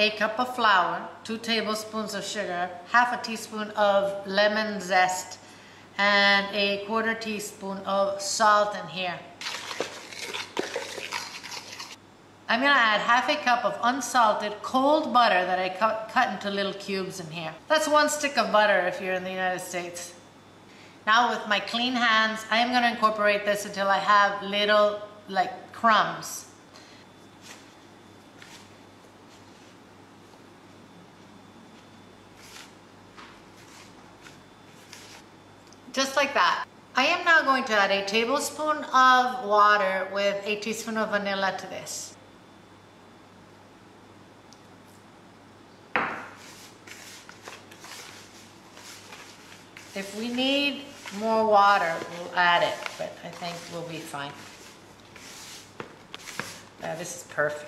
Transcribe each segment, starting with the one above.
a cup of flour, 2 tablespoons of sugar, ½ a teaspoon of lemon zest, and a ¼ teaspoon of salt in here. I'm gonna add ½ a cup of unsalted cold butter that I cut into little cubes in here. That's 1 stick of butter if you're in the United States. Now with my clean hands, I am gonna incorporate this until I have little like crumbs. Just like that. I am now going to add 1 tablespoon of water with 1 teaspoon of vanilla to this. If we need more water, we'll add it, but I think we'll be fine. Now this is perfect.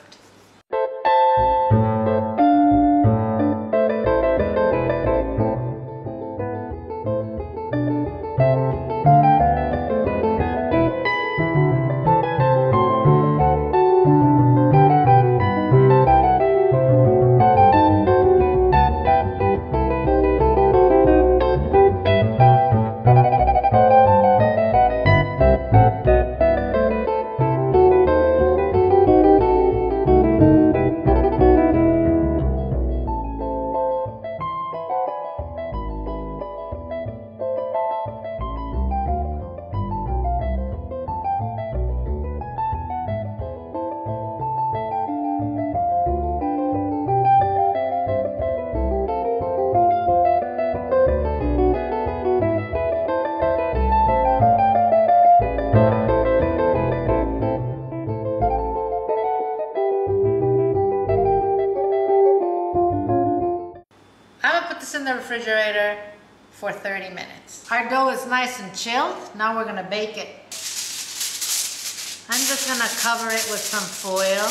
In the refrigerator for 30 minutes. Our dough is nice and chilled. Now we're gonna bake it. I'm just gonna cover it with some foil,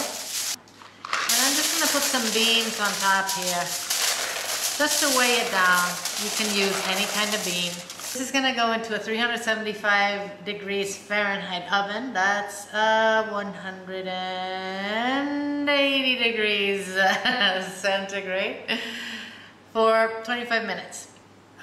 and I'm just gonna put some beans on top here just to weigh it down. You can use any kind of bean. This is gonna go into a 375 degrees Fahrenheit oven. That's 180 degrees centigrade. For 25 minutes.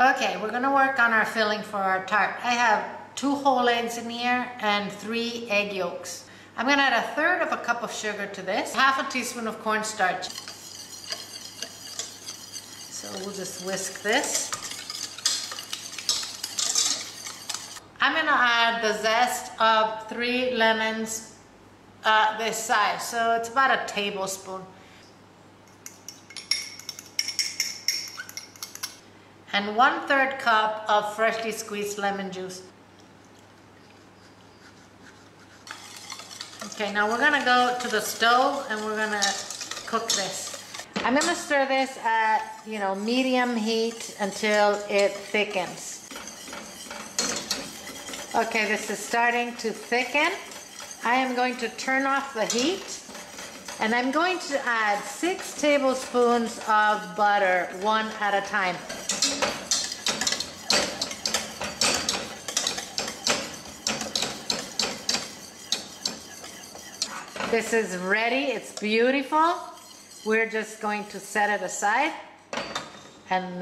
Okay, we're gonna work on our filling for our tart. I have 2 whole eggs in here and 3 egg yolks. I'm gonna add 1/3 cup of sugar to this, ½ a teaspoon of cornstarch. So we'll just whisk this. I'm gonna add the zest of 3 lemons this size, so it's about 1 tablespoon. And 1/3 cup of freshly squeezed lemon juice. Okay, now we're gonna go to the stove and we're gonna cook this. I'm gonna stir this at, medium heat until it thickens. Okay, this is starting to thicken. I am going to turn off the heat. And I'm going to add 6 tablespoons of butter, 1 at a time. This is ready, it's beautiful. We're just going to set it aside and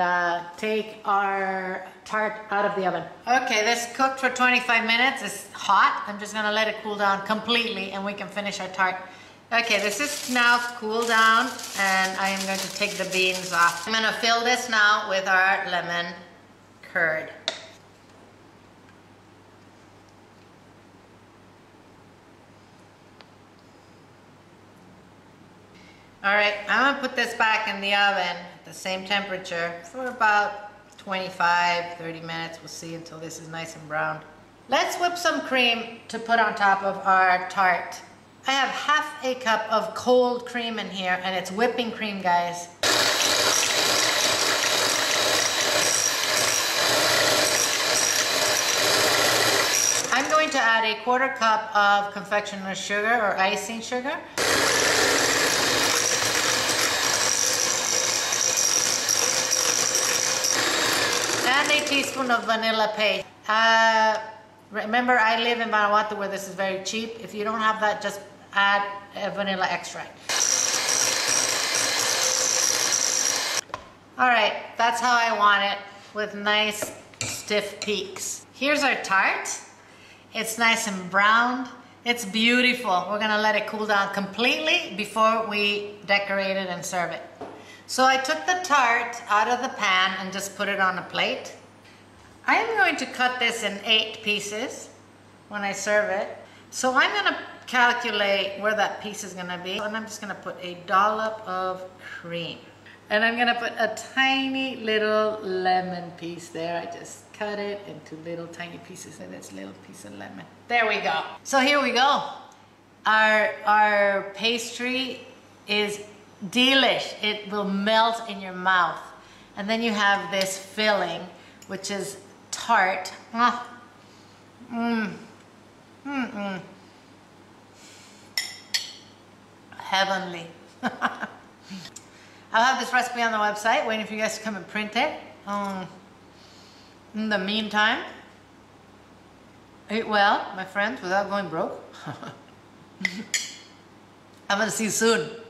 take our tart out of the oven. Okay, this cooked for 25 minutes. It's hot. I'm just gonna let it cool down completely and we can finish our tart. Okay, this is now cooled down and I am going to take the beans off. I'm gonna fill this now with our lemon curd. All right, I'm gonna put this back in the oven at the same temperature for about 25, 30 minutes. We'll see until this is nice and brown. Let's whip some cream to put on top of our tart. I have ½ a cup of cold cream in here, and it's whipping cream, guys. I'm going to add 1/4 cup of confectioner's sugar or icing sugar. And 1 teaspoon of vanilla paste. Remember, I live in Vanuatu where this is very cheap. If you don't have that, just add vanilla extract. All right, that's how I want it, with nice stiff peaks. Here's our tart. It's nice and browned. It's beautiful. We're gonna let it cool down completely before we decorate it and serve it. So I took the tart out of the pan and just put it on a plate. I am going to cut this in 8 pieces when I serve it. So I'm gonna calculate where that piece is gonna be, and I'm just gonna put a dollop of cream. And I'm gonna put a tiny little lemon piece there. I just cut it into little tiny pieces, and it's a little piece of lemon. There we go. So here we go. Our pastry is delish. It will melt in your mouth. And then you have this filling, which is tart. Heavenly. I'll have this recipe on the website, waiting for you guys to come and print it. In the meantime, eat well, my friends, without going broke. I'm gonna see you soon.